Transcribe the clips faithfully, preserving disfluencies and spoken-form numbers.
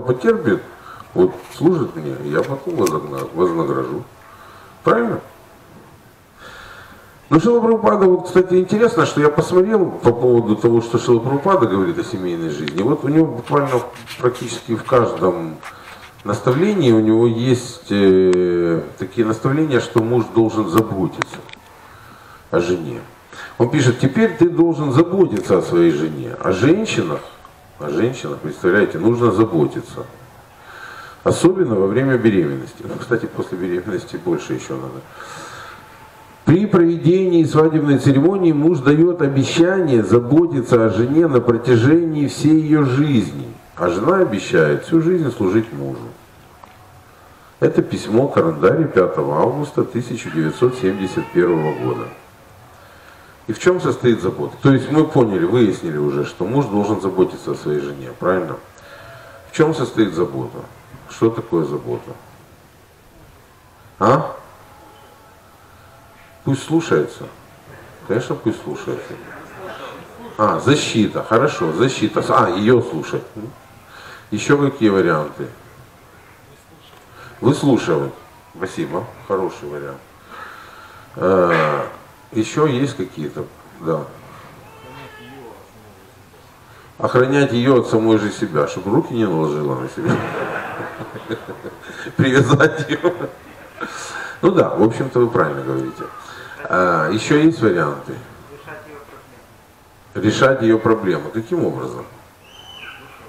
потерпит, вот служит мне, я потом вознагражу. Правильно? Но Шила Прабхупада, вот, кстати, интересно, что я посмотрел по поводу того, что Шила Прабхупада говорит о семейной жизни. Вот у него буквально практически в каждом наставлении у него есть э, такие наставления, что муж должен заботиться о жене. Он пишет, теперь ты должен заботиться о своей жене. О женщинах, о женщинах, представляете, нужно заботиться. Особенно во время беременности. Ну, кстати, после беременности больше еще надо. При проведении свадебной церемонии муж дает обещание заботиться о жене на протяжении всей ее жизни. А жена обещает всю жизнь служить мужу. Это письмо Карандари пятого августа тысяча девятьсот семьдесят первого года. И в чем состоит забота? То есть мы поняли, выяснили уже, что муж должен заботиться о своей жене, правильно? В чем состоит забота? Что такое забота? А? Пусть слушается. Конечно, пусть слушается. А, защита. Хорошо, защита. А, ее слушать. Еще какие варианты? Выслушивать. Спасибо. Хороший вариант. Еще есть какие-то? Да. Охранять ее от самой же себя, чтобы руки не наложила на себя. Привязать ее. Ну да, в общем-то вы правильно говорите. Еще есть варианты? Решать ее проблемы. Каким образом?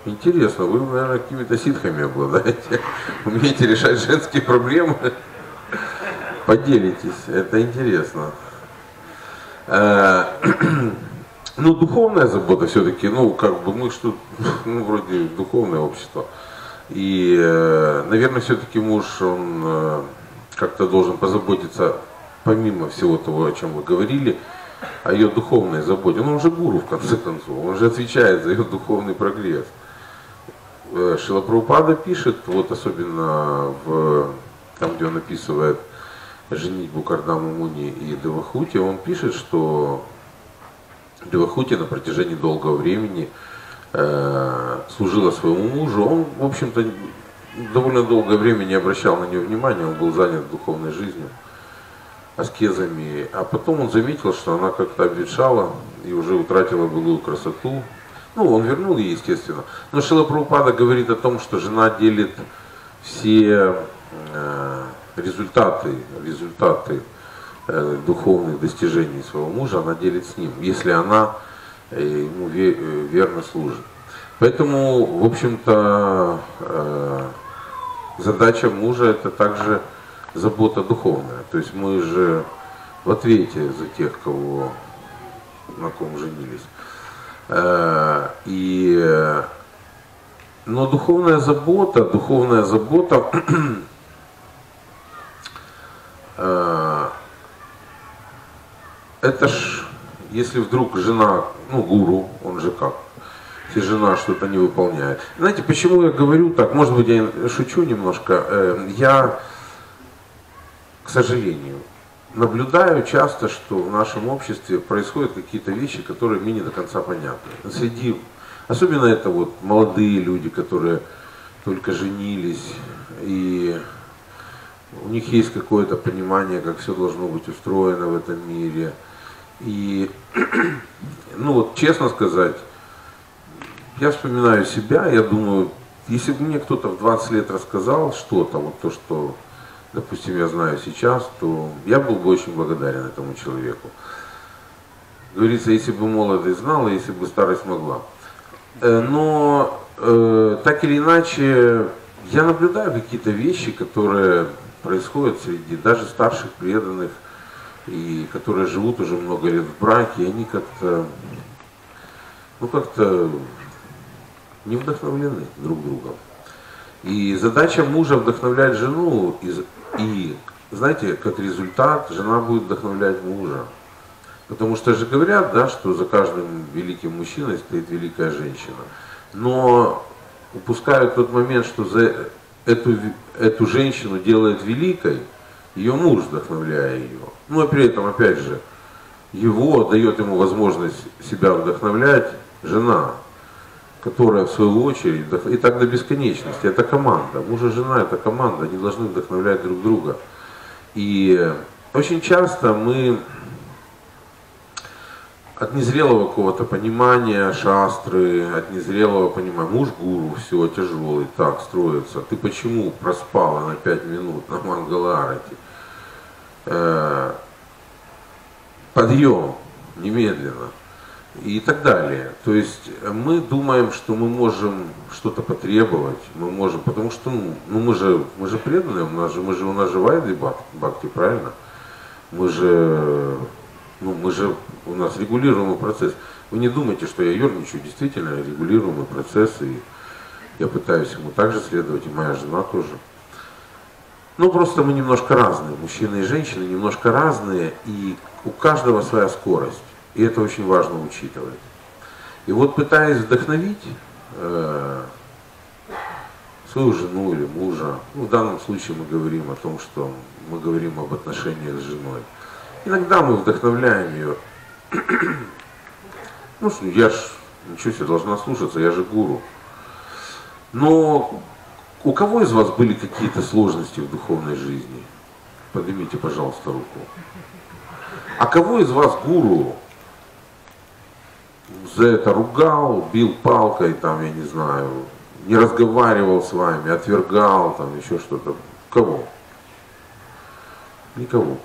Интересно, вы, наверное, какими-то ситхами обладаете. Умеете решать женские проблемы? Поделитесь, это интересно. Ну, духовная забота все-таки, ну, как бы мы что, ну, вроде духовное общество. И, наверное, все-таки муж, он как-то должен позаботиться, помимо всего того, о чем вы говорили, о ее духовной заботе. Ну, он же гуру, в конце концов, он же отвечает за ее духовный прогресс. Шила Прабхупада пишет, вот особенно в, там, где он описывает женитьбу Кардама Муни и Девахути, он пишет, что Девахути на протяжении долгого времени э, служила своему мужу. Он, в общем-то, довольно долгое время не обращал на нее внимания, он был занят духовной жизнью, аскезами. А потом он заметил, что она как-то обветшала и уже утратила былую красоту. Ну, он вернул ей, естественно. Но Шила Прабхупада говорит о том, что жена делит все э, результаты, результаты э, духовных достижений своего мужа, она делит с ним, если она э, ему ве, э, верно служит. Поэтому, в общем-то, э, задача мужа – это также забота духовная. То есть мы же в ответе за тех, кого, на ком женились. Э, и, но духовная забота, духовная забота э, это ж, если вдруг жена, ну, гуру, он же как, если жена что-то не выполняет. Знаете, почему я говорю так? Может быть, я шучу немножко. Э, я... К сожалению, наблюдаю часто, что в нашем обществе происходят какие-то вещи, которые мне не до конца понятны. Среди, особенно это вот молодые люди, которые только женились, и у них есть какое-то понимание, как все должно быть устроено в этом мире. И, ну вот, честно сказать, я вспоминаю себя, я думаю, если бы мне кто-то в двадцать лет рассказал что-то, вот то, что... допустим, я знаю сейчас, то я был бы очень благодарен этому человеку. Говорится, если бы молодость знала, если бы старость могла. Но э, так или иначе, я наблюдаю какие-то вещи, которые происходят среди даже старших преданных, и которые живут уже много лет в браке, и они как-то, ну, как-то не вдохновлены друг другом. И задача мужа вдохновлять жену, и, и, знаете, как результат, жена будет вдохновлять мужа. Потому что же говорят, да, что за каждым великим мужчиной стоит великая женщина. Но упускают тот момент, что за эту, эту женщину делает великой, ее муж, вдохновляя ее. Ну и при этом, опять же, его, дает ему возможность себя вдохновлять жена. которая в свою очередь, и так до бесконечности, это команда. Муж и жена — это команда, они должны вдохновлять друг друга. И очень часто мы от незрелого какого-то понимания шастры, от незрелого понимания, муж гуру, все, тяжелый, так строится. Ты почему проспала на пять минут на Мангаларате? Подъем немедленно. И так далее. То есть мы думаем, что мы можем что-то потребовать, мы можем, потому что ну, мы же мы же преданные, у нас же мы же у нас живая дебат, бхакти, правильно? Мы же ну, мы же у нас регулируемый процесс. Вы не думайте, что я ерничаю, действительно регулируемый процесс, и я пытаюсь ему также следовать, и моя жена тоже. Ну просто мы немножко разные, мужчины и женщины немножко разные, и у каждого своя скорость. И это очень важно учитывать. И вот пытаясь вдохновить э, свою жену или мужа, ну, в данном случае мы говорим о том, что мы говорим об отношениях с женой. Иногда мы вдохновляем ее. Ну, я ж ничего себе должна слушаться, я же гуру. Но у кого из вас были какие-то сложности в духовной жизни? Поднимите, пожалуйста, руку. А кого из вас гуру за это ругал, бил палкой, там, я не знаю, не разговаривал с вами, отвергал, там, еще что-то? Кого? Никого.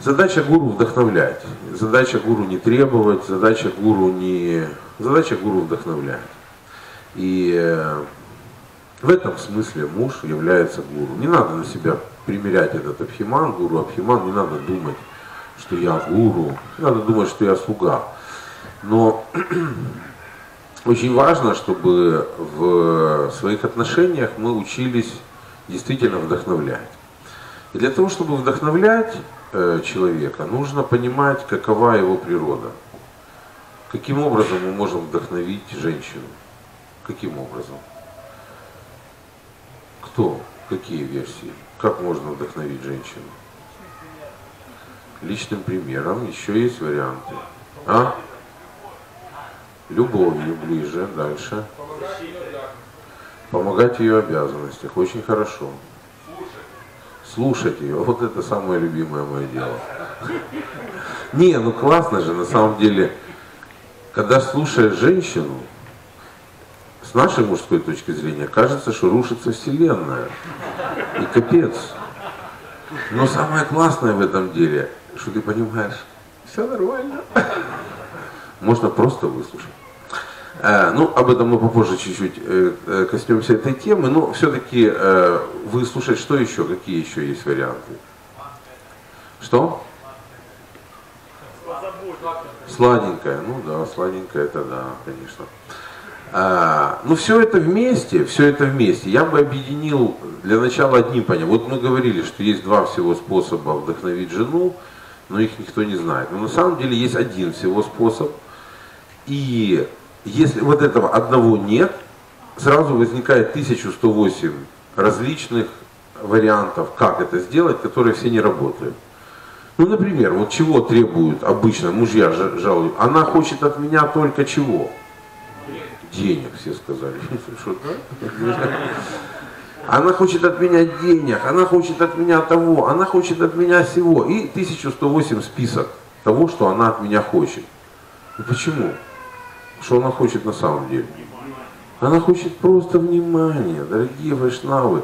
Задача гуру вдохновлять. Задача гуру не требовать, задача гуру не... Задача гуру вдохновлять. И в этом смысле муж является гуру. Не надо на себя примерять этот абхиман, гуру, абхиман, не надо думать, что я гуру, не надо думать, что я слуга. Но очень важно, чтобы в своих отношениях мы учились действительно вдохновлять. И для того, чтобы вдохновлять э, человека, нужно понимать, какова его природа. Каким образом мы можем вдохновить женщину? Каким образом? Кто? Какие версии? Как можно вдохновить женщину? Личным примером. Еще есть варианты. А? Любовью ближе, дальше. Помогать в ее обязанностях. Очень хорошо. Слушать ее. Вот это самое любимое мое дело. Не, ну классно же, на самом деле, когда слушаешь женщину, с нашей мужской точки зрения, кажется, что рушится вселенная. И капец. Но самое классное в этом деле, что ты понимаешь, все нормально. Можно просто выслушать. Ну, об этом мы попозже чуть-чуть коснемся этой темы, но все-таки выслушать, что еще, какие еще есть варианты. Что? Сладенькое, ну да, сладенькое это да, конечно. А, ну все это вместе, все это вместе. Я бы объединил для начала одним понятием. Вот мы говорили, что есть два всего способа вдохновить жену, но их никто не знает. Но на самом деле есть один всего способ. И если вот этого одного нет, сразу возникает тысяча сто восемь различных вариантов, как это сделать, которые все не работают. Ну, например, вот чего требуют обычно мужья жалуют? Она хочет от меня только чего? Денег, все сказали. Она хочет от меня денег, она хочет от меня того, она хочет от меня всего. И тысяча сто восемь список того, что она от меня хочет. И почему? Что она хочет на самом деле? Она хочет просто внимания, дорогие вайшнавы.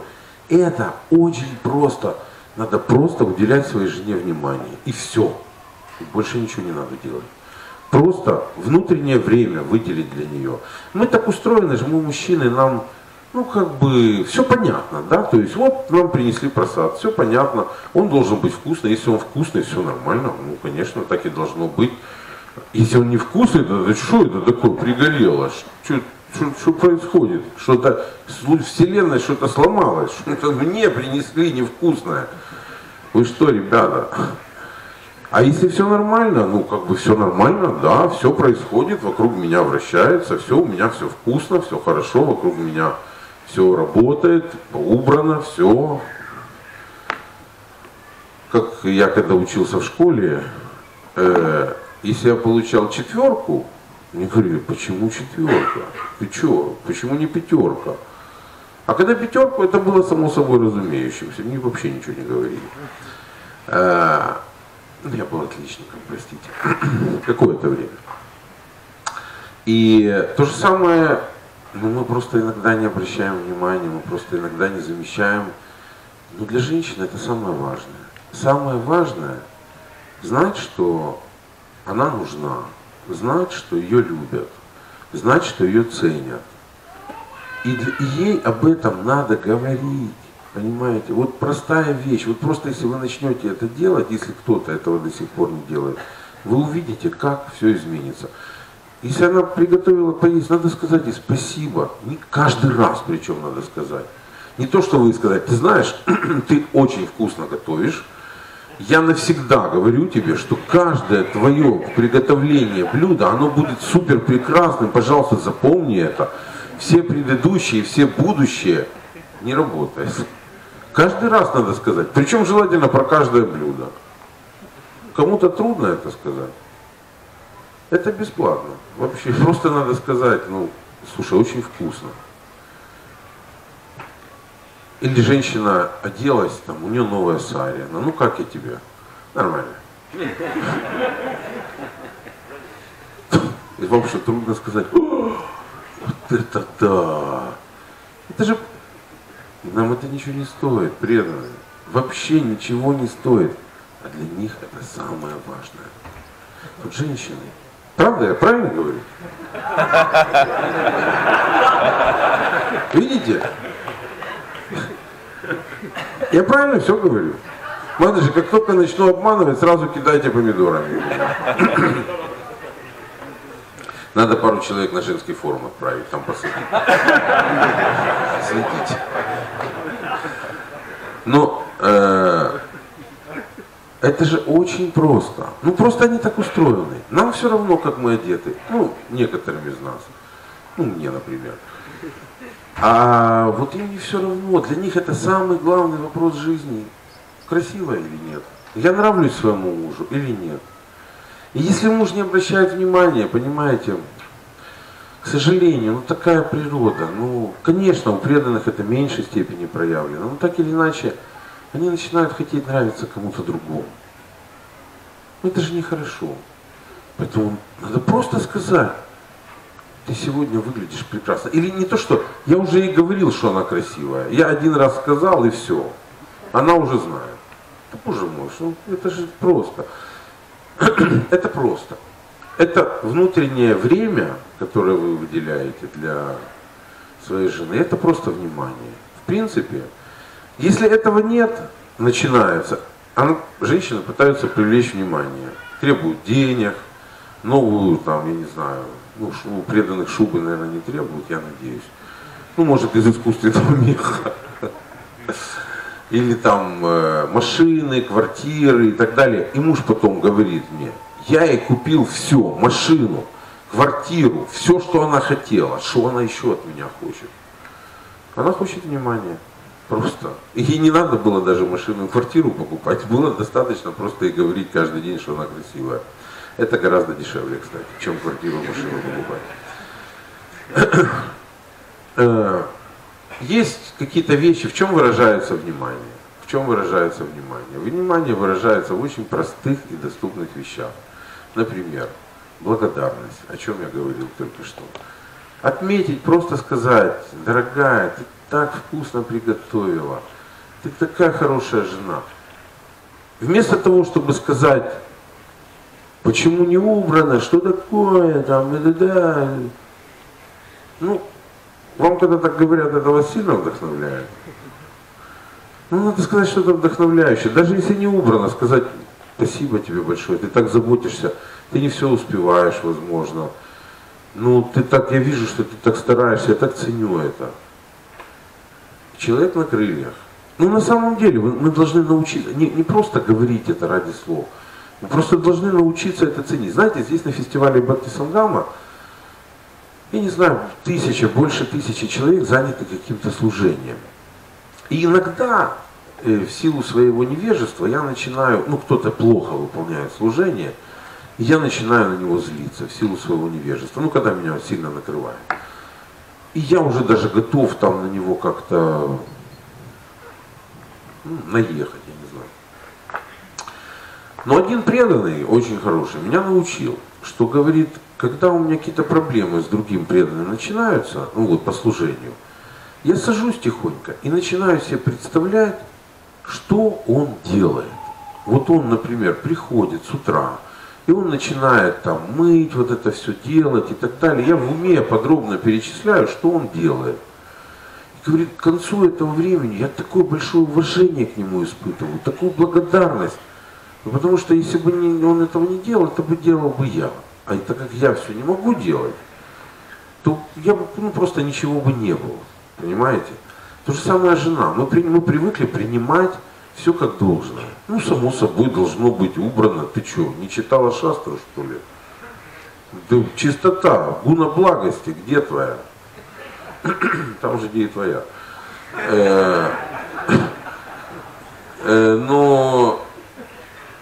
Это очень просто. Надо просто уделять своей жене внимание. И все. И больше ничего не надо делать. Просто внутреннее время выделить для нее. Мы так устроены же, мы мужчины, нам, ну как бы, все понятно, да? То есть вот нам принесли просад, все понятно, он должен быть вкусный, если он вкусный, все нормально, ну конечно, так и должно быть. Если он не вкусный, то да, что это такое пригорело, что происходит, что-то, вселенная что-то сломалась, что-то мне принесли невкусное. Вы что, ребята? А если все нормально, ну как бы все нормально, да, все происходит, вокруг меня вращается, все, у меня все вкусно, все хорошо, вокруг меня все работает, убрано, все. Как я когда учился в школе, э, если я получал четверку, Мне говорили, почему четверка? Ты чё? Почему не пятерка? А когда пятерку, это было само собой разумеющимся. Мне вообще ничего не говорили. А, я был отличником, простите. Какое-то время. И то же самое, ну, мы просто иногда не обращаем внимания, мы просто иногда не замечаем. Но для женщины это самое важное. Самое важное знать, что она нужна, знать, что ее любят, знать, что ее ценят. И, для, и ей об этом надо говорить, понимаете? Вот простая вещь, вот просто если вы начнете это делать, если кто-то этого до сих пор не делает, вы увидите, как все изменится. Если она приготовила поесть, надо сказать ей спасибо, не каждый раз причем надо сказать. Не то, что вы сказать, ты знаешь, ты очень вкусно готовишь, я навсегда говорю тебе, что каждое твое приготовление блюда, оно будет супер прекрасным, пожалуйста, запомни это. Все предыдущие, все будущие не работает. Каждый раз надо сказать, причем желательно про каждое блюдо. Кому-то трудно это сказать. Это бесплатно. Вообще просто надо сказать, ну, слушай, очень вкусно. Или женщина оделась, там, у нее новая сари. Ну как я тебе? Нормально. И вам что, трудно сказать? Вот это да! Это же... Нам это ничего не стоит, преданные. Вообще ничего не стоит. А для них это самое важное. Вот женщины. Правда, я правильно говорю? Видите? Я правильно все говорю? Ладно же, как только начну обманывать, сразу кидайте помидорами. Надо пару человек на женский форум отправить, там посадить. Следите. Но э, это же очень просто. Ну просто они так устроены. Нам все равно, как мы одеты. Ну, некоторым из нас. Ну, мне, например. А вот им не все равно, для них это самый главный вопрос жизни. Красиво или нет? Я нравлюсь своему мужу или нет? И если муж не обращает внимания, понимаете, к сожалению, ну такая природа, ну, конечно, у преданных это в меньшей степени проявлено, но так или иначе, они начинают хотеть нравиться кому-то другому. Это же нехорошо. Поэтому надо просто сказать, ты сегодня выглядишь прекрасно. Или не то, что я уже ей говорил, что она красивая. Я один раз сказал, и все. Она уже знает. Да, боже мой, ну, это же просто. Это просто. Это внутреннее время, которое вы выделяете для своей жены, это просто внимание. В принципе, если этого нет, начинается. Она, женщины пытаются привлечь внимание. Требуют денег, новую, там, я не знаю, ну, у преданных шубы, наверное, не требуют, я надеюсь. Ну, может, из искусственного меха. Или там машины, квартиры и так далее. И муж потом говорит мне, я ей купил все, машину, квартиру, все, что она хотела. Что она еще от меня хочет? Она хочет внимания. Просто. Ей не надо было даже машину и квартиру покупать. Было достаточно просто и говорить каждый день, что она красивая. Это гораздо дешевле, кстати, чем квартиру, машину покупать. Есть какие-то вещи, в чем выражается внимание? В чем выражается внимание? Внимание выражается в очень простых и доступных вещах. Например, благодарность, о чем я говорил только что. Отметить, просто сказать, дорогая, ты так вкусно приготовила, ты такая хорошая жена. Вместо того, чтобы сказать, почему не убрано, что такое, там, и да, ну, вам когда так говорят, это вас сильно вдохновляет? Ну, надо сказать что-то вдохновляющее. Даже если не убрано, сказать спасибо тебе большое, ты так заботишься, ты не все успеваешь, возможно. Ну, ты так, я вижу, что ты так стараешься, я так ценю это. Человек на крыльях. Ну, на самом деле, мы должны научиться, не, не просто говорить это ради слов, мы просто должны научиться это ценить. Знаете, здесь на фестивале Бхакти Сангама, я не знаю, тысяча, больше тысячи человек заняты каким-то служением. И иногда, э, в силу своего невежества, я начинаю, ну кто-то плохо выполняет служение, И я начинаю на него злиться в силу своего невежества, ну, когда меня сильно накрывает. И я уже даже готов там на него как-то ну, наехать, я не знаю. Но один преданный, очень хороший, меня научил, что говорит, когда у меня какие-то проблемы с другим преданным начинаются, ну вот по служению, я сажусь тихонько и начинаю себе представлять, что он делает. Вот он, например, приходит с утра, и он начинает там мыть, вот это все делать и так далее. Я в уме подробно перечисляю, что он делает. И говорит, к концу этого времени я такое большое уважение к нему испытываю, такую благодарность. Потому что если бы он этого не делал, это бы делал бы я. А так как я все не могу делать, то я бы ну, просто ничего бы не было. Понимаете? То же самое жена. Мы, мы привыкли принимать все как должно. Ну, само собой, должно быть убрано. Ты что, не читала шастру, что ли? Да, чистота, гуна благости, где твоя? Там же, где и твоя. Э, э, но...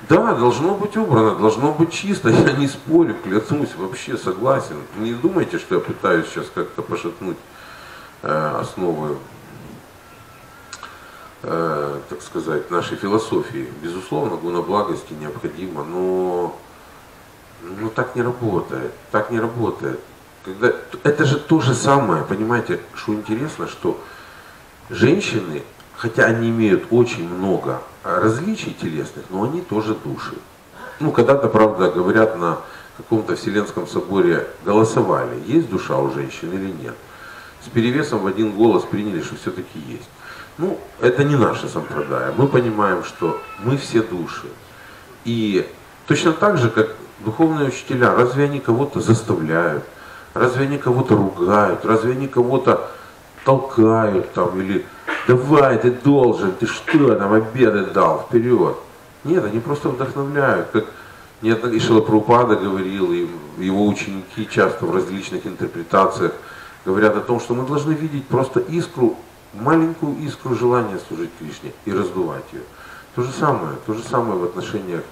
Да, должно быть убрано, должно быть чисто, я не спорю, клянусь, вообще согласен. Не думайте, что я пытаюсь сейчас как-то пошатнуть э, основы, э, так сказать, нашей философии. Безусловно, гуноблагости необходимо, но, но так не работает, так не работает. Когда, это же то же самое, понимаете, что интересно, что женщины, хотя они имеют очень много различий телесных, но они тоже души. Ну, когда-то, правда, говорят, на каком-то Вселенском соборе голосовали, есть душа у женщин или нет. С перевесом в один голос приняли, что все-таки есть. Ну, это не наше сампрадая. Мы понимаем, что мы все души. И точно так же, как духовные учителя, разве они кого-то заставляют, разве они кого-то ругают, разве они кого-то толкают там или... Давай, ты должен, ты что, нам обеды дал, вперед. Нет, они просто вдохновляют. Как и Шила Прабхупада говорил, и его ученики часто в различных интерпретациях говорят о том, что мы должны видеть просто искру, маленькую искру желания служить Кришне и раздувать ее. То же самое, то же самое в отношениях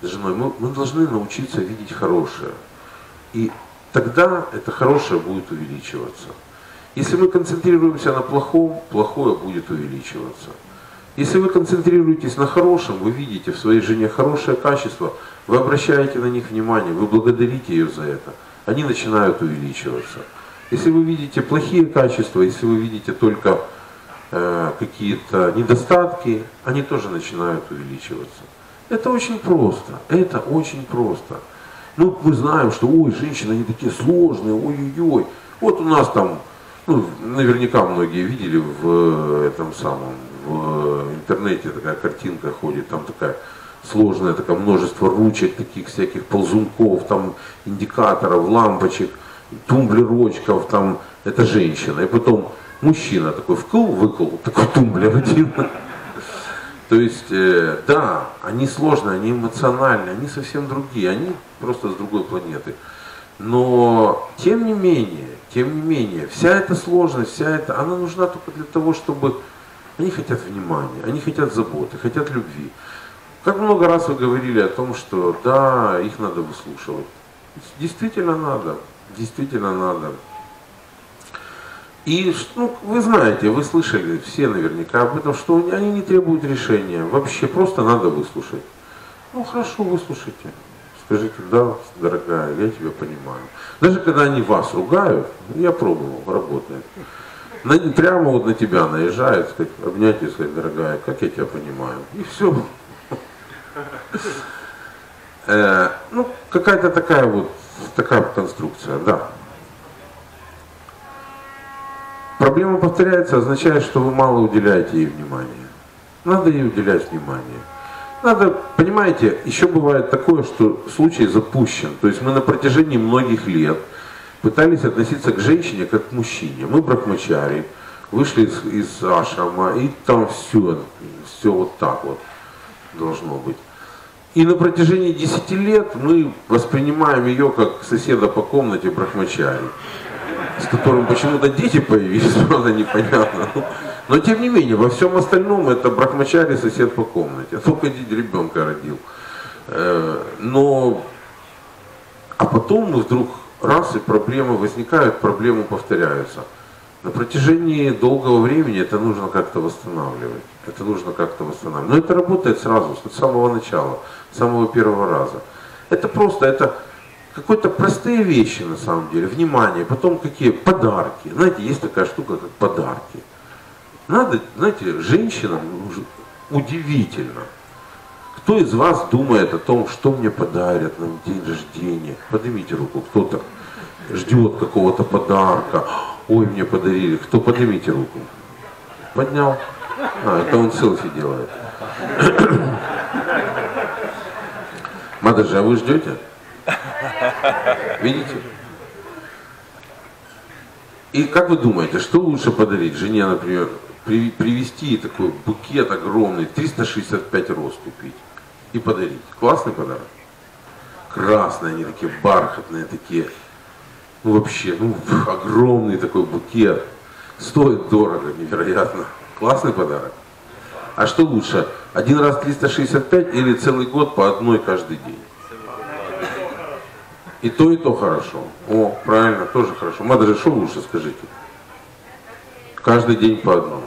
с женой. Мы, мы должны научиться видеть хорошее. И тогда это хорошее будет увеличиваться. Если мы концентрируемся на плохом, плохое будет увеличиваться. Если вы концентрируетесь на хорошем, вы видите в своей жене хорошее качество, вы обращаете на них внимание, вы благодарите ее за это, они начинают увеличиваться. Если вы видите плохие качества, если вы видите только э, какие-то недостатки, они тоже начинают увеличиваться. Это очень просто, это очень просто. Ну, мы знаем, что, ой, женщины, они такие сложные, ой-ой-ой. Вот у нас там... Ну, наверняка многие видели в этом самом, в интернете такая картинка ходит, там такая сложная, такое множество ручек, таких всяких ползунков, там индикаторов, лампочек, тумблерочков, там это женщина. И потом мужчина такой вкл-выкл, такой тумблер один. То есть, да, они сложные, они эмоциональные, они совсем другие, они просто с другой планеты. Но, тем не менее, Тем не менее, вся эта сложность, вся эта, она нужна только для того, чтобы... Они хотят внимания, они хотят заботы, хотят любви. Как много раз вы говорили о том, что да, их надо выслушивать. Действительно надо, действительно надо. И ну, вы знаете, вы слышали все наверняка об этом, что они не требуют решения, вообще просто надо выслушать. Ну хорошо, выслушайте. Скажите, да, дорогая, я тебя понимаю. Даже когда они вас ругают, я пробовал, работает. Прямо вот на тебя наезжают, сказать, обнять и сказать, дорогая, как я тебя понимаю. И все. Ну, какая-то такая вот, такая конструкция, да. Проблема повторяется, означает, что вы мало уделяете ей внимания. Надо ей уделять внимание. Надо, понимаете, еще бывает такое, что случай запущен. То есть мы на протяжении многих лет пытались относиться к женщине как к мужчине. Мы брахмачари, вышли из, из ашрама, и там все, все вот так вот должно быть. И на протяжении десяти лет мы воспринимаем ее как соседа по комнате брахмачари, с которым почему-то дети появились, правда, непонятно. Но тем не менее, во всем остальном это брахмачари, сосед по комнате. Только ребенка родил. Но А потом вдруг раз и проблемы возникают, проблемы повторяются. На протяжении долгого времени это нужно как-то восстанавливать. Это нужно как-то восстанавливать. Но это работает сразу, с самого начала, с самого первого раза. Это просто, это какие-то простые вещи на самом деле, внимание, потом какие подарки. Знаете, есть такая штука, как подарки. Надо, знаете, женщинам удивительно. Кто из вас думает о том, что мне подарят на день рождения? Поднимите руку, кто-то ждет какого-то подарка. Ой, мне подарили. Кто, поднимите руку. Поднял? А, это он селфи делает. Мадажи, а вы ждете? Видите? И как вы думаете, что лучше подарить жене, например, при, привезти такой букет огромный, триста шестьдесят пять роз купить и подарить? Классный подарок? Красные, они такие бархатные, такие, ну вообще, ну огромный такой букет. Стоит дорого, невероятно. Классный подарок. А что лучше, один раз триста шестьдесят пять или целый год по одной каждый день? И то, и то хорошо. О, правильно, тоже хорошо. Мадре, что лучше, скажите? Каждый день по одному.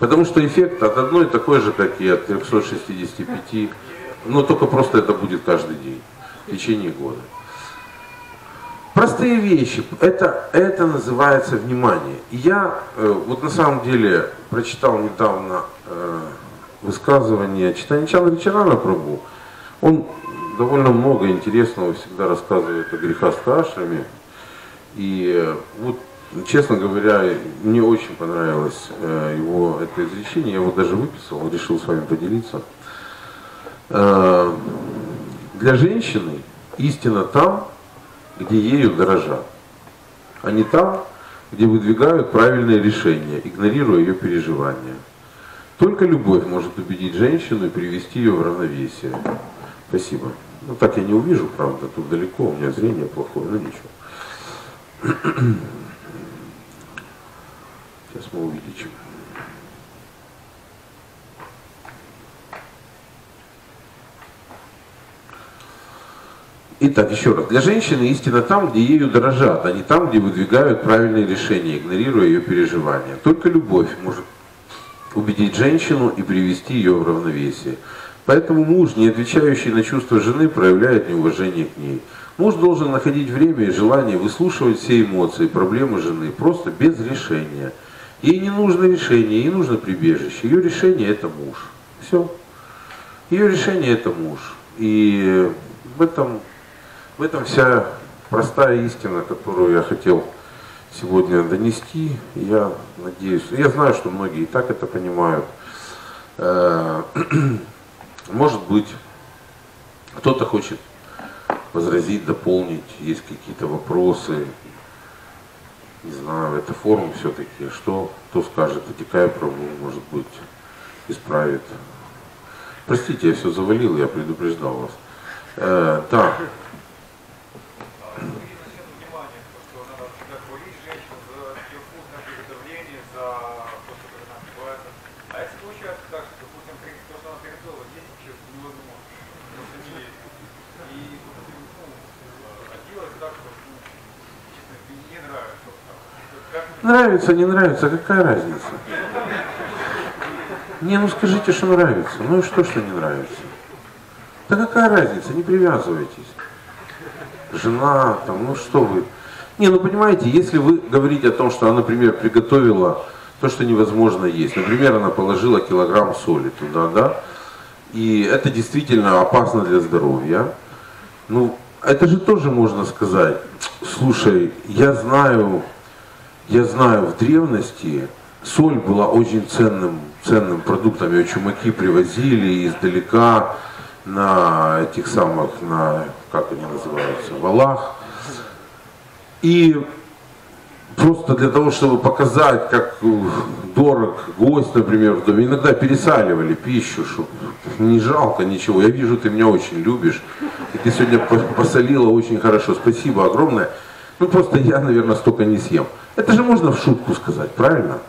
Потому что эффект от одной такой же, как и от трёхсот шестидесяти пяти, но только просто это будет каждый день, в течение года. Простые вещи, это, это называется внимание. И я э, вот на самом деле прочитал недавно э, высказывание Чайтанья Прабху. Он довольно много интересного всегда рассказывает о грехастха-ашраме. И вот, честно говоря, мне очень понравилось его это изречение, я его даже выписал, решил с вами поделиться. Для женщины истина там, где ею дорожат, а не там, где выдвигают правильные решения, игнорируя ее переживания. Только любовь может убедить женщину и привести ее в равновесие. Спасибо. Ну так я не увижу, правда, тут далеко, у меня зрение плохое, но ничего. Сейчас мы увеличим. Итак, еще раз. Для женщины истина там, где ею дорожат, а не там, где выдвигают правильные решения, игнорируя ее переживания. Только любовь может убедить женщину и привести ее в равновесие. Поэтому муж, не отвечающий на чувства жены, проявляет неуважение к ней. Муж должен находить время и желание выслушивать все эмоции, проблемы жены, просто без решения. Ей не нужно решение, ей нужно прибежище. Ее решение – это муж. Все. Ее решение – это муж. И в этом, в этом вся простая истина, которую я хотел сегодня донести. Я надеюсь, я знаю, что многие и так это понимают. Может быть, кто-то хочет возразить, дополнить, есть какие-то вопросы. Не знаю, это форум все-таки, что кто скажет, Адикая Прабху, может быть, исправит. Простите, я все завалил, я предупреждал вас. Э, да. Нравится, не нравится, какая разница? Не, ну скажите, что нравится. Ну и что, что не нравится? Да какая разница, не привязывайтесь. Жена, там, ну что вы. Не, ну понимаете, если вы говорите о том, что она, например, приготовила то, что невозможно есть. Например, она положила килограмм соли туда, да? И это действительно опасно для здоровья. Ну, это же тоже можно сказать. Слушай, я знаю... Я знаю, в древности соль была очень ценным, ценным продуктом. Ее чумаки привозили издалека на этих самых, на, как они называются, валах. И просто для того, чтобы показать, как дорог гость, например, в доме, иногда пересаливали пищу, чтобы не жалко ничего. Я вижу, ты меня очень любишь, и ты сегодня посолила очень хорошо. Спасибо огромное. Ну просто я, наверное, столько не съем. Это же можно в шутку сказать, правильно?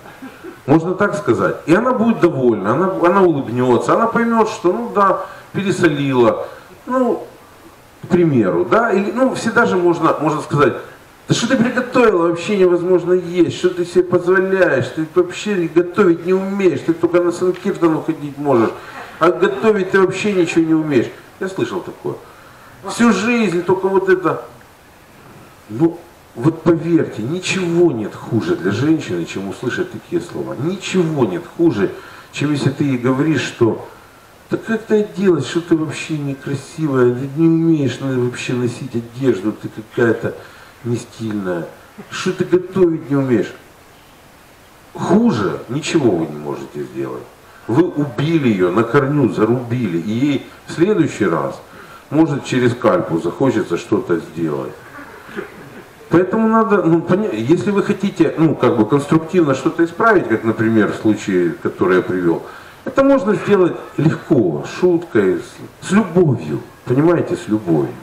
Можно так сказать. И она будет довольна, она, она улыбнется, она поймет, что ну да, пересолила. Ну, к примеру, да, или, ну, всегда же можно, можно сказать, да что ты приготовила, вообще невозможно есть, что ты себе позволяешь, ты вообще готовить не умеешь, ты только на санкиртану ходить можешь, а готовить ты вообще ничего не умеешь. Я слышал такое. Всю жизнь только вот это. Ну, вот поверьте, ничего нет хуже для женщины, чем услышать такие слова. Ничего нет хуже, чем если ты ей говоришь, что да как ты оделась, что ты вообще некрасивая, ты не умеешь вообще носить одежду, ты какая-то не стильная, что ты готовить не умеешь. Хуже ничего вы не можете сделать. Вы убили ее, на корню зарубили, и ей в следующий раз, может, через кальпу захочется что-то сделать. Поэтому надо, ну, если вы хотите, ну, как бы конструктивно что-то исправить, как, например, в случае, который я привел, это можно сделать легко, шуткой, с, с любовью, понимаете, с любовью.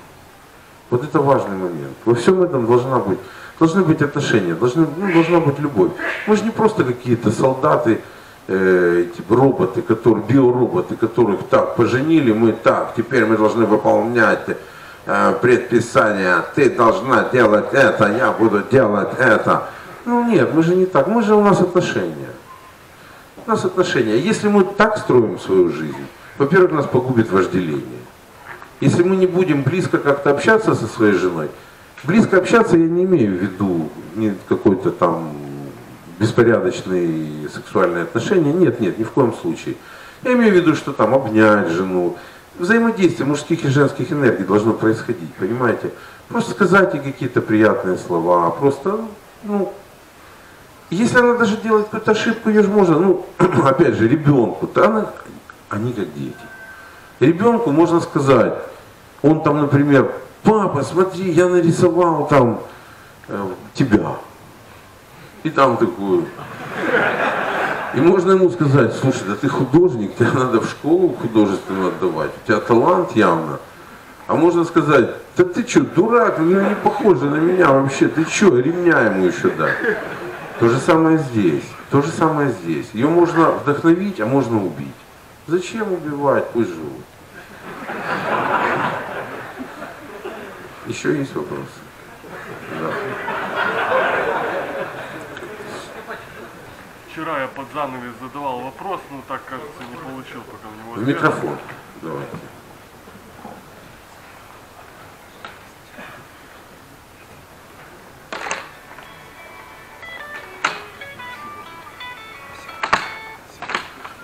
Вот это важный момент. Во всем этом должна быть, должны быть отношения, должны, ну, должна быть любовь. Мы же не просто какие-то солдаты, э, типа роботы, которые, биороботы, которых так поженили, мы так, теперь мы должны выполнять предписание, ты должна делать это, я буду делать это. Ну нет, мы же не так, мы же у нас отношения. У нас отношения. Если мы так строим свою жизнь, во-первых, нас погубит вожделение. Если мы не будем близко как-то общаться со своей женой, близко общаться я не имею в виду какой-то там беспорядочные сексуальные отношения, нет, нет, ни в коем случае. Я имею в виду, что там обнять жену, взаимодействие мужских и женских энергий должно происходить, понимаете? Просто сказать ей какие-то приятные слова, просто, ну, если она даже делает какую-то ошибку, ее же можно, ну, опять же, ребенку, да, она, они как дети. Ребенку можно сказать, он там, например, папа, смотри, я нарисовал там э, тебя. И там такую. И можно ему сказать, слушай, да ты художник, тебе надо в школу художественную отдавать, у тебя талант явно. А можно сказать, да ты что, дурак, ну не похоже на меня вообще, ты что, ремня ему еще дать. То же самое здесь, то же самое здесь. Ее можно вдохновить, а можно убить. Зачем убивать, пусть живут. Еще есть вопросы? Да. Вчера я под занавес задавал вопрос, но так, кажется, не получил пока у него ответ. Микрофон. Давайте.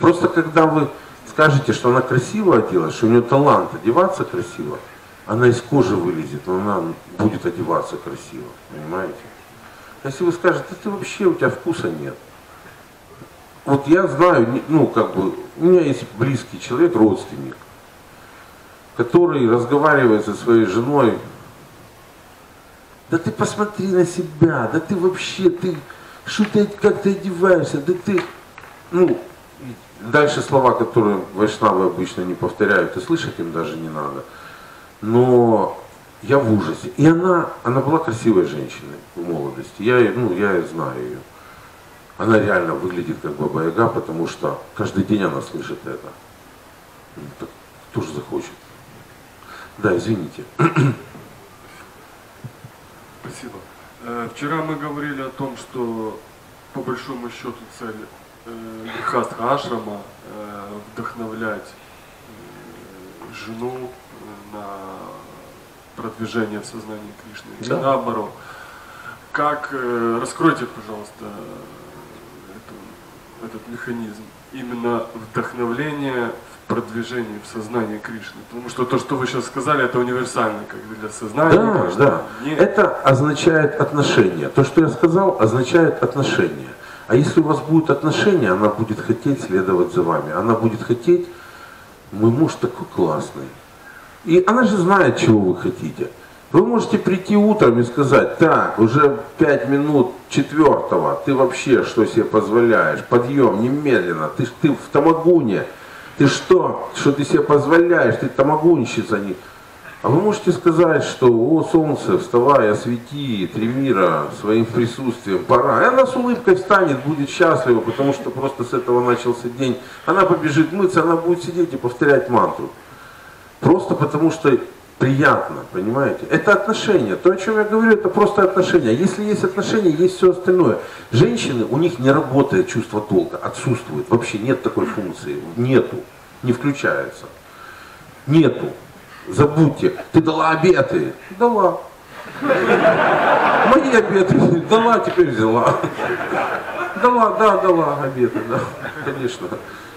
Просто когда вы скажете, что она красиво оделась, что у нее талант одеваться красиво, она из кожи вылезет, но она будет одеваться красиво, понимаете? Если вы скажете, да ты вообще, у тебя вкуса нет. Вот я знаю, ну как бы, у меня есть близкий человек, родственник, который разговаривает со своей женой. Да ты посмотри на себя, да ты вообще, ты, что ты, как ты одеваешься, да ты, ну, дальше слова, которые вайшнавы обычно не повторяют, и слышать им даже не надо. Но я в ужасе. И она, она была красивой женщиной в молодости, я, ну, я знаю ее. Она реально выглядит как баба-яга, потому что каждый день она слышит это. Так кто же захочет? Да, извините. Спасибо. Э, вчера мы говорили о том, что по большому счету цель э, грехастха ашрама э, вдохновлять э, жену на продвижение в сознании Кришны. Да. И наоборот. Как, э, раскройте, пожалуйста, этот механизм, именно вдохновление в продвижении в сознании Кришны. Потому что то, что вы сейчас сказали, это универсально как для сознания. Да, Кришны, да. Не... Это означает отношения. То, что я сказал, означает отношения. А если у вас будут отношения, она будет хотеть следовать за вами. Она будет хотеть, мой муж такой классный. И она же знает, чего вы хотите. Вы можете прийти утром и сказать, так, уже пять минут четвертого, ты вообще что себе позволяешь, подъем немедленно, ты, ты в тамагуне, ты что, что ты себе позволяешь, ты тамагунщица. Не... А вы можете сказать, что, о, солнце, вставай, освети три мира своим присутствием, пора. И она с улыбкой встанет, будет счастлива, потому что просто с этого начался день. Она побежит мыться, она будет сидеть и повторять мантру. Просто потому что приятно, понимаете? Это отношения. То, о чем я говорю, это просто отношения. Если есть отношения, есть все остальное. Женщины, у них не работает чувство долга, отсутствует. Вообще нет такой функции. Нету. Не включается. Нету. Забудьте. Ты дала обеты. Дала. Мои обеты. Дала, теперь взяла. Дала, да, дала обеты, да. Конечно.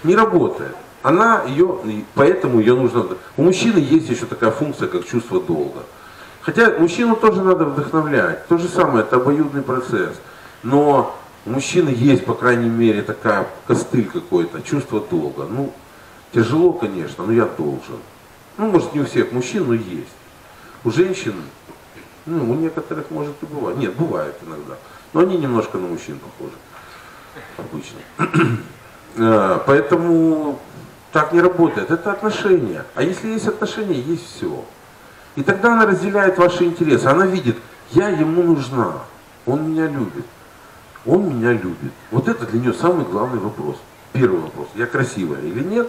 Не работает. Она ее, поэтому ее нужно... У мужчины есть еще такая функция, как чувство долга. Хотя мужчину тоже надо вдохновлять. То же самое, это обоюдный процесс. Но у мужчины есть, по крайней мере, такая костыль какой-то, чувство долга. Ну, тяжело, конечно, но я должен. Ну, может, не у всех мужчин, но есть. У женщин, ну, у некоторых может и бывает. Нет, бывает иногда. Но они немножко на мужчин похожи. Обычно. Поэтому... Так не работает. Это отношения. А если есть отношения, есть все. И тогда она разделяет ваши интересы. Она видит, я ему нужна. Он меня любит. Он меня любит. Вот это для нее самый главный вопрос. Первый вопрос. Я красивая или нет?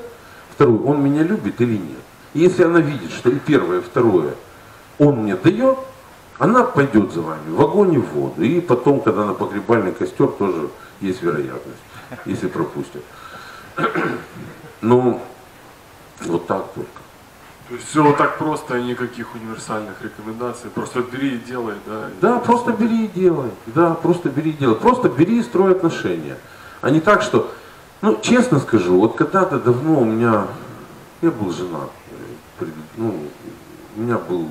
Второй. Он меня любит или нет? И если она видит, что и первое, и второе он мне дает, она пойдет за вами в огонь и в воду. И потом, когда на погребальный костер, тоже есть вероятность, если пропустят. Ну, вот так только. То есть все вот так просто, никаких универсальных рекомендаций. Просто бери и делай, да? Да, просто бери и делай. Да, просто бери и делай. Просто бери и строй отношения. А не так, что... Ну, честно скажу, вот когда-то давно у меня... Я был женат. Ну, у меня был,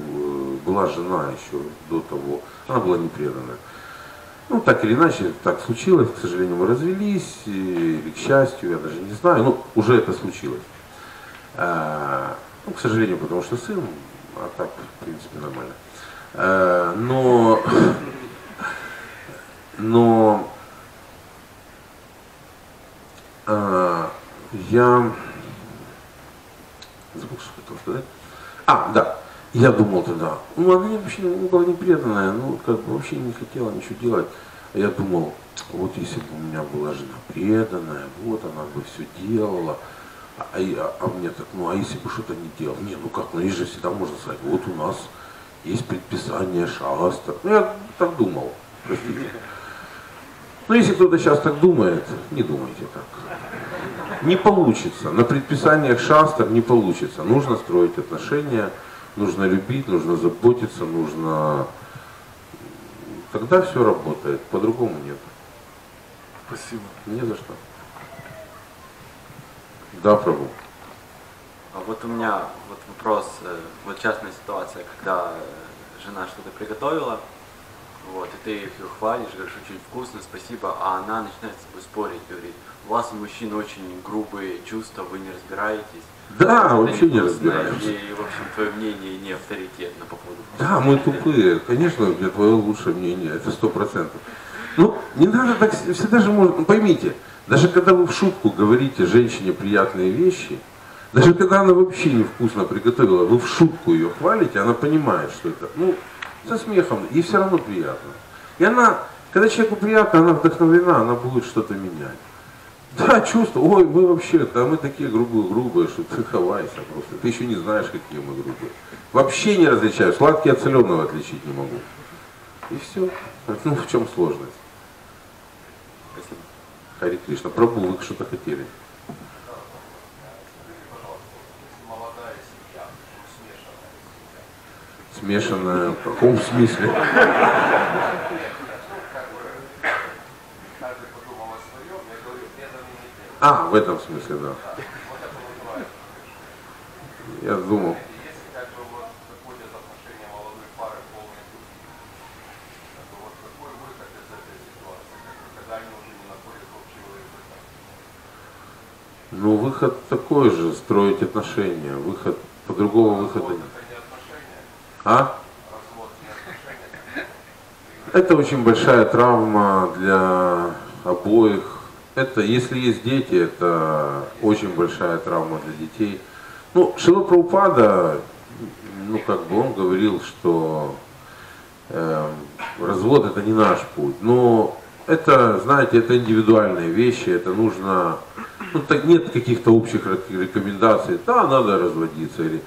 была жена еще до того. Она была непреданная. Ну, так или иначе, так случилось, к сожалению, мы развелись, или к счастью, я даже не знаю, но уже это случилось. А, ну, к сожалению, потому что сын, а так, в принципе, нормально. А, но, но а, я забыл, что хотел сказать. А, да. Я думал тогда, ну она вообще была непреданная, ну как бы вообще не хотела ничего делать. Я думал, вот если бы у меня была жена преданная, вот она бы все делала, а, а, а мне так, ну а если бы что-то не делал, не, ну как, ну и же всегда можно сказать, вот у нас есть предписание шастр. Ну я так думал, простите. Но если кто-то сейчас так думает, не думайте так. Не получится, на предписаниях шастр не получится, нужно строить отношения. Нужно любить, нужно заботиться, нужно... Тогда все работает, по-другому нет. Спасибо. Не за что. Да, Прабху. А вот у меня вот вопрос, вот частная ситуация, когда жена что-то приготовила, вот, и ты ее хвалишь, говоришь, очень вкусно, спасибо, а она начинает с тобой спорить, говорит, у вас у мужчин очень грубые чувства, вы не разбираетесь. Да, вообще не разбираемся. И, в общем, твое мнение не авторитетно по поводу... Да, мы тупые. Конечно, для твоего лучшее мнение. Это сто процентов. Ну, не надо так... Всегда же можно... Ну, поймите, даже когда вы в шутку говорите женщине приятные вещи, даже когда она вообще невкусно приготовила, вы в шутку ее хвалите, она понимает, что это... Ну, со смехом. Ей все равно приятно. И она... Когда человеку приятно, она вдохновлена, она будет что-то менять. Да, чувство, ой, мы вообще-то, а мы такие грубые-грубые, что ты хавайся просто. Ты еще не знаешь, какие мы грубые. Вообще не различаю, сладкий от соленого отличить не могу. И все. Ну, в чем сложность? Спасибо. Хари Кришна, Прабху, вы что-то хотели. Смешанная, в каком смысле? А, в этом смысле, да. Я думал. Если как бы вот выходят отношения молодой пары полной любви, то вот какой выход из этой ситуации, когда они уже не находят общего языка? Ну, выход такой же, строить отношения. Выход, по-другому выхода нет. Это не отношения? А? Развод не отношения? Это очень большая травма для обоих. Это, если есть дети, это очень большая травма для детей. Ну, Шила Прабхупада, ну, как бы он говорил, что э, развод это не наш путь. Но это, знаете, это индивидуальные вещи, это нужно... Ну, так нет каких-то общих рекомендаций. Да, надо разводиться. Или,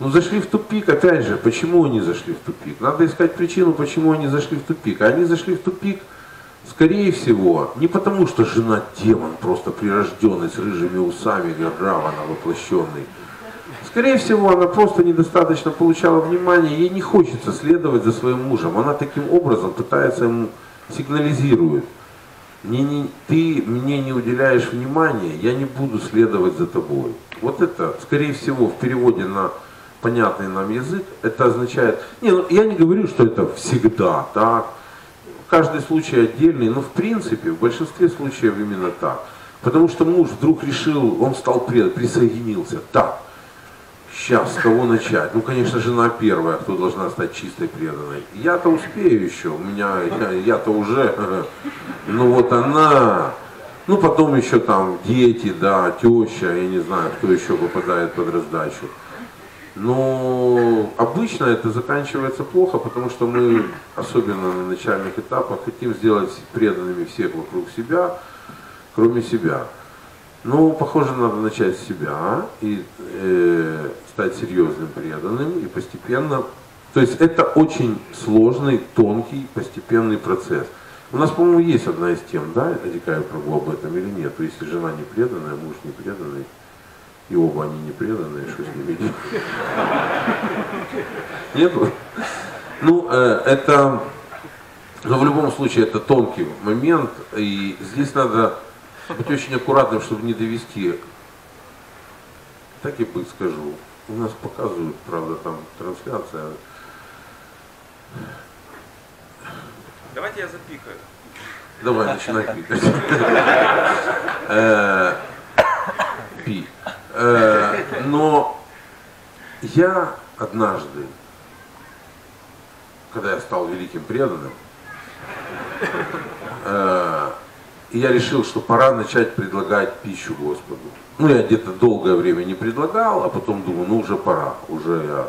Ну зашли в тупик, опять же, почему они зашли в тупик? Надо искать причину, почему они зашли в тупик. А они зашли в тупик, скорее всего, не потому, что жена демон, просто прирожденный, с рыжими усами, или Равана воплощенный. Скорее всего, она просто недостаточно получала внимания, ей не хочется следовать за своим мужем. Она таким образом пытается ему сигнализирует. Не, не, ты мне не уделяешь внимания, я не буду следовать за тобой. Вот это, скорее всего, в переводе на понятный нам язык, это означает... Не, ну, я не говорю, что это всегда так. Каждый случай отдельный, но в принципе, в большинстве случаев именно так. Потому что муж вдруг решил, он стал пред, присоединился. Так, сейчас, с кого начать? Ну, конечно, жена первая, кто должна стать чистой преданной. Я-то успею еще, у меня, я-то уже... Ну вот она... Ну, потом еще там дети, да, теща, я не знаю, кто еще попадает под раздачу. Но обычно это заканчивается плохо, потому что мы, особенно на начальных этапах, хотим сделать преданными всех вокруг себя, кроме себя. Но, похоже, надо начать с себя и э, стать серьезным преданным и постепенно. То есть это очень сложный, тонкий, постепенный процесс. У нас, по-моему, есть одна из тем, да, Адикая Прабху об этом или нет? То есть если жена не преданная, муж не преданный. И оба они не преданные, что с ними делать? Нет? Ну, это, но в любом случае, это тонкий момент, и здесь надо быть очень аккуратным, чтобы не довести. Так и быть, скажу. У нас показывают, правда, там трансляция. Давайте я запикаю. Давай, начинай пикать. Пи. Но я однажды, когда я стал великим преданным, я решил, что пора начать предлагать пищу Господу. Ну, я где-то долгое время не предлагал, а потом думаю, ну уже пора, уже я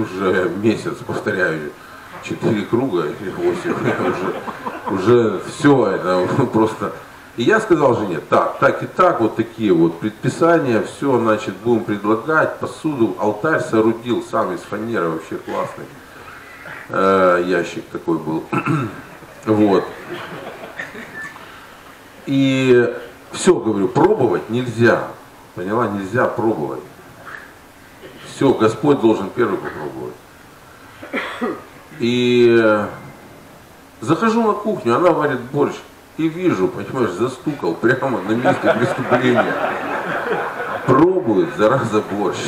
уже месяц повторяю четыре круга или восемь, уже, уже все это просто... И я сказал жене, так, так и так, вот такие вот предписания, все, значит, будем предлагать, посуду, алтарь соорудил сам из фанеры, вообще классный э, ящик такой был, вот. И все, говорю, пробовать нельзя, поняла, нельзя пробовать. Все, Господь должен первый попробовать. И захожу на кухню, она варит борщ. И вижу, понимаешь, застукал прямо на месте преступления. Пробует, зараза, борщ.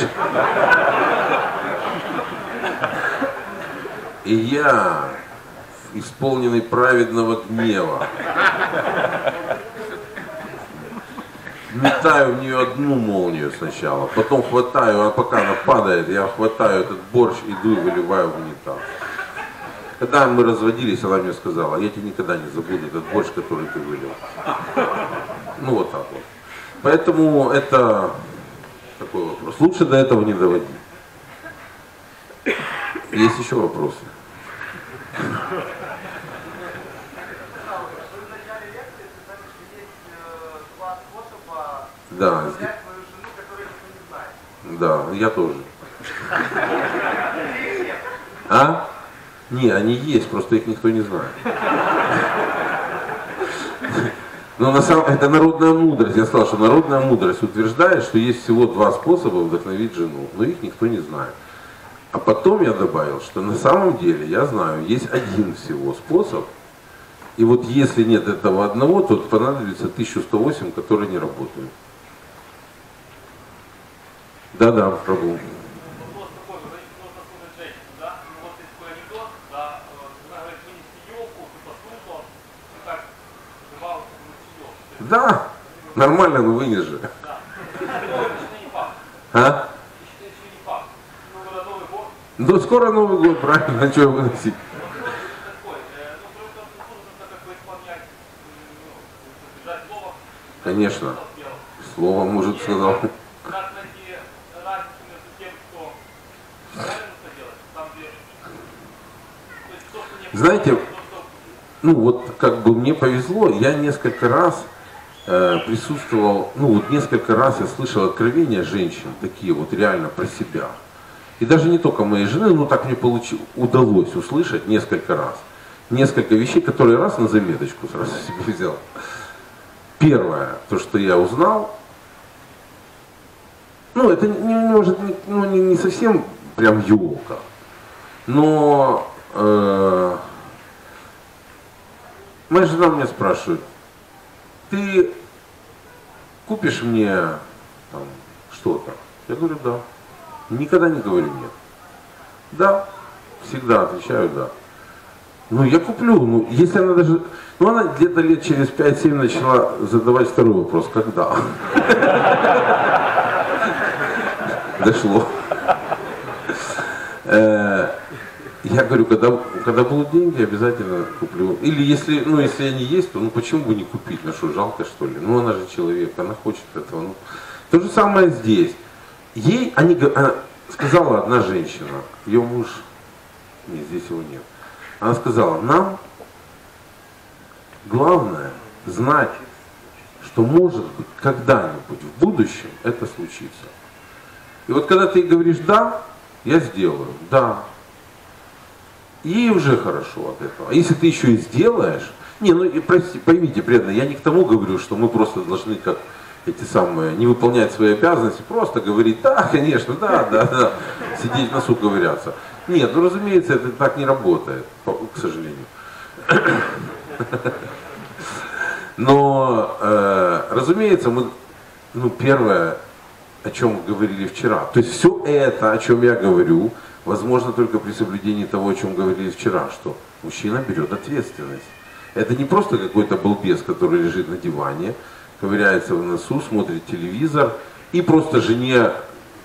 И я, исполненный праведного гнева, метаю в нее одну молнию сначала, потом хватаю, а пока она падает, я хватаю этот борщ, иду и выливаю в унитаз. Когда мы разводились, она мне сказала, я тебе никогда не забуду этот борщ, который ты вылил. Ну вот так вот. Поэтому это такой вопрос. Лучше до этого не доводить. Есть еще вопросы? Да. Да, я тоже. А? Не, они есть, просто их никто не знает. Но на самом деле это народная мудрость. Я сказал, что народная мудрость утверждает, что есть всего два способа вдохновить жену, но их никто не знает. А потом я добавил, что на самом деле, я знаю, есть один всего способ, и вот если нет этого одного, то понадобится тысяча сто восемь, которые не работают. Да-да, в прогулке. Да, нормально, но вынес же. А? Да, скоро Новый год, правильно, что выносить. Конечно, слово мужик сказал. Знаете, ну вот как бы мне повезло, я несколько раз... присутствовал, ну вот несколько раз я слышал откровения женщин, такие вот реально про себя. И даже не только моей жены, но так мне получилось, удалось услышать несколько раз. Несколько вещей, которые раз на заметочку сразу себе взял. Первое, то, что я узнал, ну это не, может, не, ну, не, не совсем прям елка, но э, моя жена меня спрашивает, ты купишь мне там что-то? Я говорю, да. Никогда не говорю нет. Да, всегда отвечаю да. Ну я куплю, ну если она даже, ну она где-то лет через пять-семь начала задавать второй вопрос, когда? Дошло. Я говорю, когда будут деньги, обязательно куплю. Или если, ну если они есть, то ну почему бы не купить, ну что, жалко что ли? Ну она же человек, она хочет этого. То же самое здесь. Ей, они, она, сказала одна женщина, ее муж, нет, здесь его нет, она сказала, нам главное знать, что может быть когда-нибудь в будущем это случится. И вот когда ты говоришь «да», я сделаю, да, ей уже хорошо от этого. А если ты еще и сделаешь, не, ну и прости, поймите, преданно, я не к тому говорю, что мы просто должны как... эти самые, не выполнять свои обязанности, просто говорить, да, конечно, да, да, да, сидеть в носу ковыряться. Нет, ну разумеется, это так не работает, к сожалению. Но, э, разумеется, мы, ну первое, о чем мы говорили вчера, то есть все это, о чем я говорю, возможно только при соблюдении того, о чем говорили вчера, что мужчина берет ответственность. Это не просто какой-то балбес, который лежит на диване, ковыряется в носу, смотрит телевизор и просто жене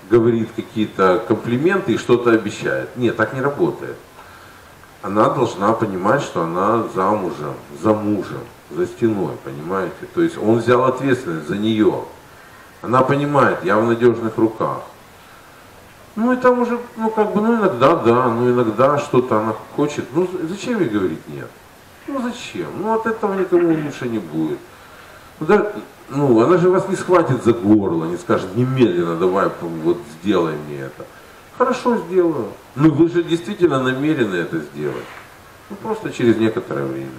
говорит какие-то комплименты и что-то обещает. Нет, так не работает. Она должна понимать, что она замужем, за мужем, за стеной, понимаете? То есть он взял ответственность за нее. Она понимает, я в надежных руках. Ну и там уже, ну как бы, ну иногда да, ну иногда что-то она хочет. Ну зачем ей говорить нет? Ну зачем? Ну от этого никому лучше не будет. Ну, она же вас не схватит за горло, не скажет немедленно, давай вот сделай мне это. Хорошо сделаю. Ну вы же действительно намерены это сделать. Ну просто через некоторое время.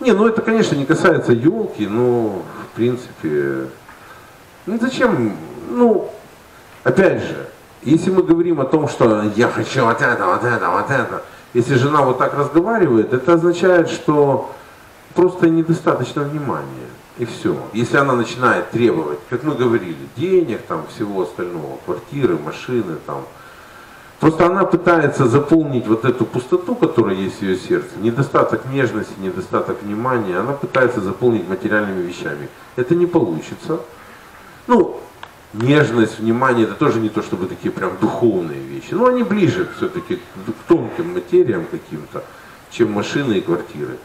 Не, ну это, конечно, не касается елки, но в принципе. Ну зачем? Ну, опять же, если мы говорим о том, что я хочу вот это, вот это, вот это, если жена вот так разговаривает, это означает, что. Просто недостаточно внимания, и все. Если она начинает требовать, как мы говорили, денег, там, всего остального, квартиры, машины, там. Просто она пытается заполнить вот эту пустоту, которая есть в ее сердце, недостаток нежности, недостаток внимания, она пытается заполнить материальными вещами. Это не получится. Ну, нежность, внимание, это тоже не то, чтобы такие прям духовные вещи, но они ближе все-таки к тонким материям каким-то, чем машины и квартиры.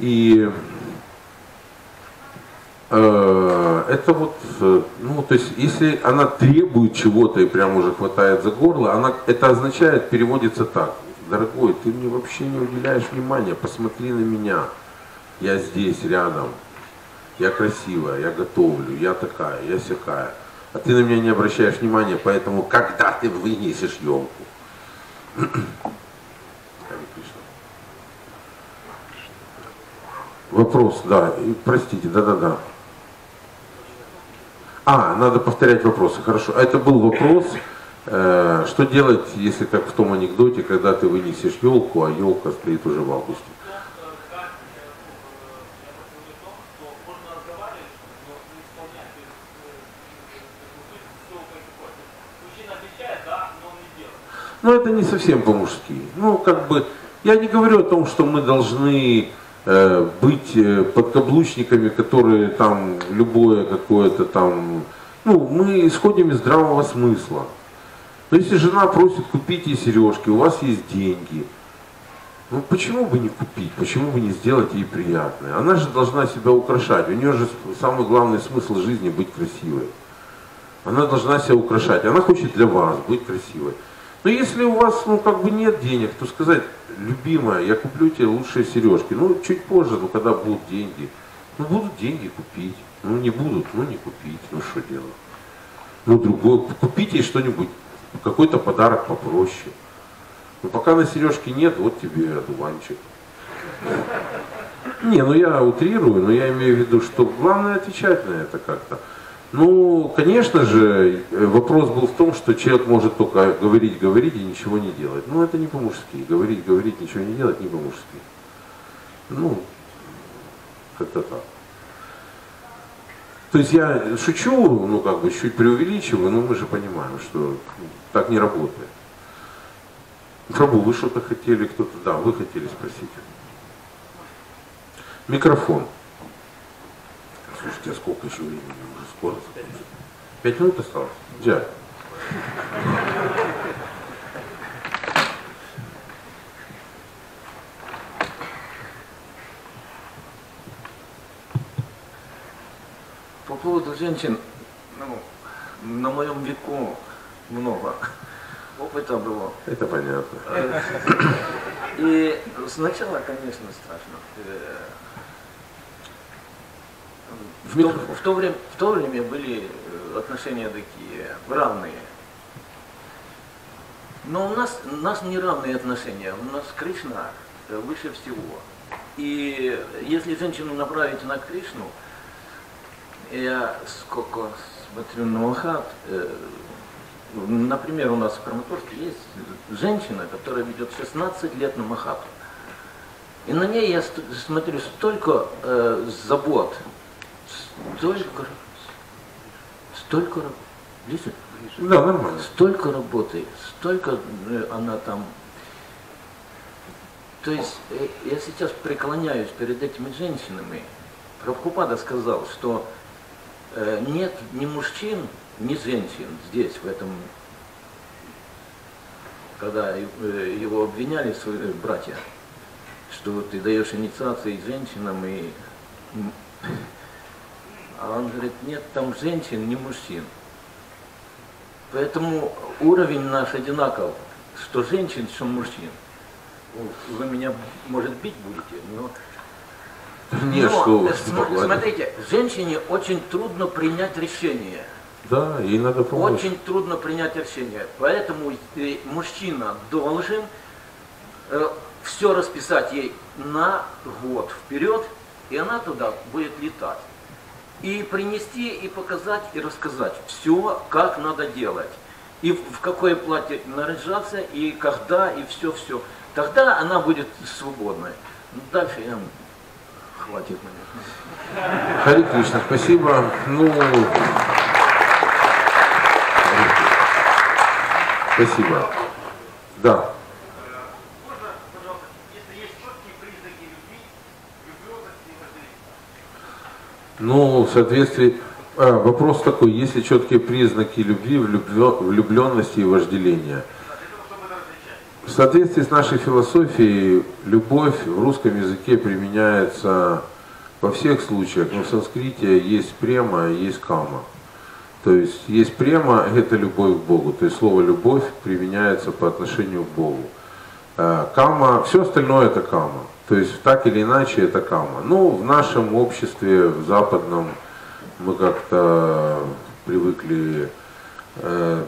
И э, это вот, ну то есть, если она требует чего-то и прям уже хватает за горло, она, это означает, переводится так: дорогой, ты мне вообще не уделяешь внимания, посмотри на меня, я здесь рядом, я красивая, я готовлю, я такая, я сякая, а ты на меня не обращаешь внимания, поэтому когда ты вынесешь елку? Вопрос, да, простите, да-да-да. А, надо повторять вопросы, хорошо. Это был вопрос, э, что делать, если как в том анекдоте, когда ты вынесешь елку, а елка стоит уже в августе. Ну, это не совсем по-мужски. Ну, как бы, я не говорю о том, что мы должны... быть подкаблучниками, которые там любое какое-то там... Ну, мы исходим из здравого смысла. Но если жена просит купить ей сережки, у вас есть деньги, ну почему бы не купить, почему бы не сделать ей приятное? Она же должна себя украшать, у нее же самый главный смысл жизни быть красивой. Она должна себя украшать, она хочет для вас быть красивой. Но если у вас, ну, как бы нет денег, то сказать, любимая, я куплю тебе лучшие сережки. Ну, чуть позже, ну, когда будут деньги. Ну, будут деньги, купить. Ну, не будут, ну, не купить. Ну, что делать? Ну, другое, купите ей что-нибудь какой-то подарок попроще. Но пока на сережке нет, вот тебе одуванчик. Не, ну я утрирую, но я имею в виду, что главное отвечать на это как-то. Ну, конечно же, вопрос был в том, что человек может только говорить, говорить и ничего не делать. Ну, это не по-мужски. Говорить, говорить, ничего не делать, не по-мужски. Ну, как-то так. То есть я шучу, ну, как бы, чуть преувеличиваю, но мы же понимаем, что так не работает. Прабху, вы что-то хотели, кто-то, да, вы хотели спросить. Микрофон. Слушайте, а сколько еще времени? Уже скоро. Пять минут осталось? Джай. По поводу женщин, ну, на моем веку много опыта было. Это понятно. И сначала, конечно, страшно. В, в, то, в, то время, в то время были отношения такие равные. Но у нас, у нас не равные отношения, у нас Кришна выше всего. И если женщину направить на Кришну, я сколько смотрю на Махат, например, у нас в Краматорске есть женщина, которая ведет шестнадцать лет на Махату. И на ней я смотрю столько э, забот. Столько, столько, ближе, ближе. Да, нормально. Столько работы, столько она там. То есть я сейчас преклоняюсь перед этими женщинами. Прабхупада сказал, что нет ни мужчин, ни женщин здесь, в этом, когда его обвиняли свои братья, что ты даешь инициации женщинам и... А он говорит, нет там женщин, не мужчин. Поэтому уровень наш одинаков, что женщин, что мужчин. Вы меня, может, бить будете, но... Нет, но что вы, см смотрите, женщине очень трудно принять решение. Да, ей надо помочь. Очень трудно принять решение. Поэтому мужчина должен э, все расписать ей на год вперед, и она туда будет летать. И принести, и показать, и рассказать все, как надо делать. И в какое платье наряжаться, и когда, и все-все. Тогда она будет свободной. Дальше я... Хватит меня. Хари Кришна, спасибо. Ну... Спасибо. Да. Ну, в соответствии, а, вопрос такой, есть ли четкие признаки любви, влюбленности и вожделения? В соответствии с нашей философией, любовь в русском языке применяется во всех случаях, но в санскрите есть према, есть кама. То есть, есть према, это любовь к Богу, то есть слово «любовь» применяется по отношению к Богу. Кама, все остальное это кама. То есть так или иначе это кама. Ну, в нашем обществе, в западном, мы как-то привыкли э,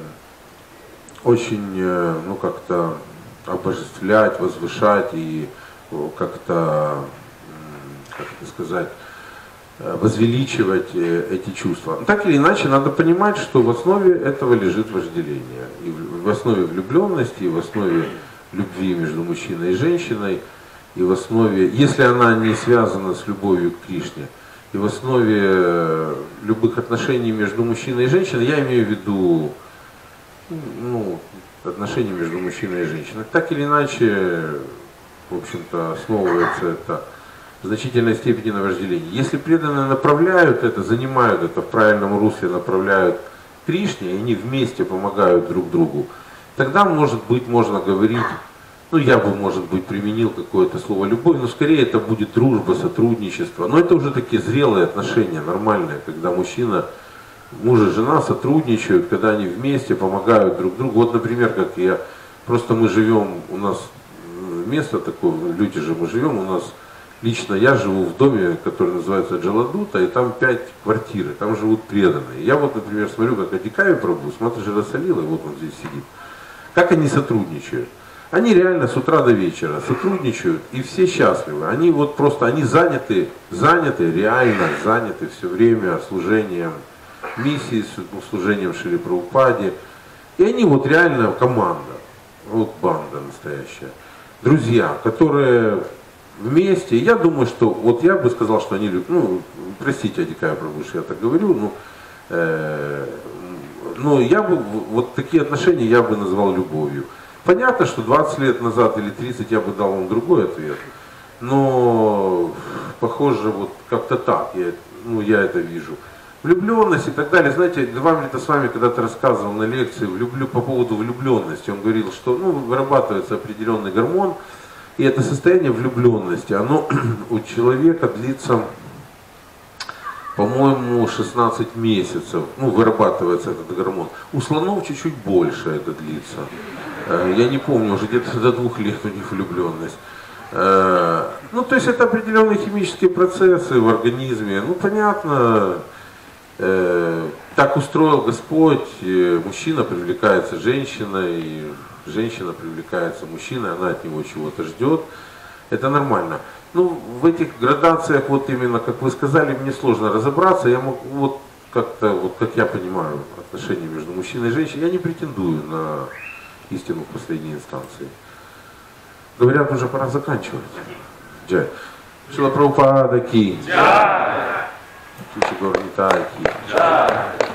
очень, э, ну, как-то обожествлять, возвышать и как-то, как это сказать, возвеличивать эти чувства. Так или иначе, надо понимать, что в основе этого лежит вожделение. И в основе влюбленности, и в основе любви между мужчиной и женщиной, и в основе, если она не связана с любовью к Кришне, и в основе любых отношений между мужчиной и женщиной, я имею в виду ну, отношения между мужчиной и женщиной, так или иначе, в общем-то, основывается это в значительной степени на вожделении. Если преданные направляют это, занимают это в правильном русле, направляют Кришне, и они вместе помогают друг другу, тогда, может быть, можно говорить... Ну, я бы, может быть, применил какое-то слово «любовь», но скорее это будет дружба, сотрудничество. Но это уже такие зрелые отношения, нормальные, когда мужчина, муж и жена сотрудничают, когда они вместе помогают друг другу. Вот, например, как я, просто мы живем, у нас место такое, люди же мы живем, у нас Лично я живу в доме, который называется Джаладута, и там пять квартиры, там живут преданные. Я вот, например, смотрю, как Адикая Прабху, смотри, Расалила, вот он здесь сидит. Как они сотрудничают? Они реально с утра до вечера сотрудничают, и все счастливы. Они вот просто, они заняты, заняты, реально заняты все время служением миссии, служением Шиле Прабхупаде. И они вот реально команда, вот банда настоящая. Друзья, которые... вместе, я думаю, что, вот я бы сказал, что они любят, ну, простите, Адикая Прабху, что я так говорю, но, э, но я бы, вот такие отношения я бы назвал любовью. Понятно, что двадцать лет назад или тридцать я бы дал вам другой ответ, но, похоже, вот как-то так, я, ну, я это вижу. Влюбленность и так далее, знаете, Девахути с вами когда-то рассказывал на лекции влюблю, по поводу влюбленности, он говорил, что, ну, вырабатывается определенный гормон, и это состояние влюбленности, оно у человека длится, по-моему, шестнадцать месяцев. Ну, вырабатывается этот гормон. У слонов чуть-чуть больше это длится. Я не помню, уже где-то до двух лет у них влюбленность. Ну, то есть это определенные химические процессы в организме. Ну, понятно, так устроил Господь, мужчина привлекается женщиной, женщина привлекается мужчиной, она от него чего-то ждет. Это нормально. Ну, в этих градациях, вот именно, как вы сказали, мне сложно разобраться. Я могу, вот как-то, вот как я понимаю, отношения между мужчиной и женщиной, я не претендую на истину в последней инстанции. Говорят, уже пора заканчивать. Джай. Шила Прабхупада ки. Джай. Джай.